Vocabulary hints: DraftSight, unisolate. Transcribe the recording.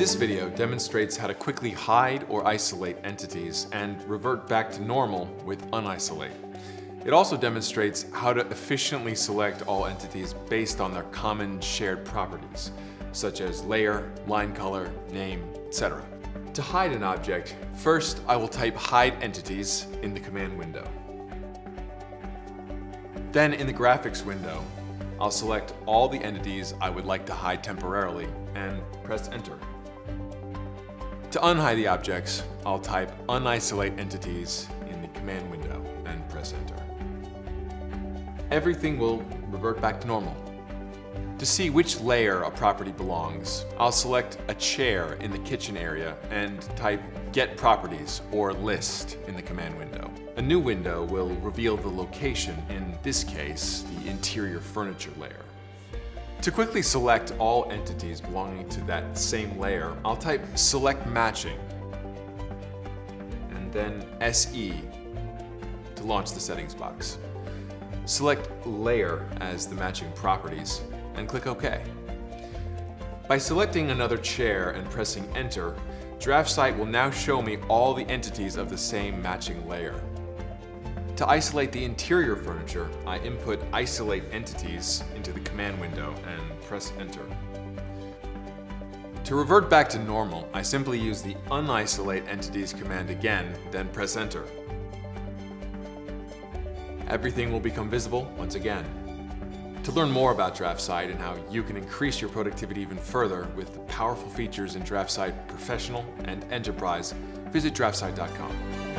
This video demonstrates how to quickly hide or isolate entities and revert back to normal with unisolate. It also demonstrates how to efficiently select all entities based on their common shared properties, such as layer, line color, name, etc. To hide an object, first I will type hide entities in the command window. Then in the graphics window, I'll select all the entities I would like to hide temporarily and press enter. To unhide the objects, I'll type unisolate entities in the command window and press enter. Everything will revert back to normal. To see which layer a property belongs, I'll select a chair in the kitchen area and type get properties or list in the command window. A new window will reveal the location, in this case, the interior furniture layer. To quickly select all entities belonging to that same layer, I'll type select matching and then SE to launch the settings box. Select layer as the matching properties and click OK. By selecting another chair and pressing enter, DraftSight will now show me all the entities of the same matching layer. To isolate the interior furniture, I input isolate entities into the command window and press enter. To revert back to normal, I simply use the unisolate entities command again, then press enter. Everything will become visible once again. To learn more about DraftSight and how you can increase your productivity even further with the powerful features in DraftSight Professional and Enterprise, visit DraftSight.com.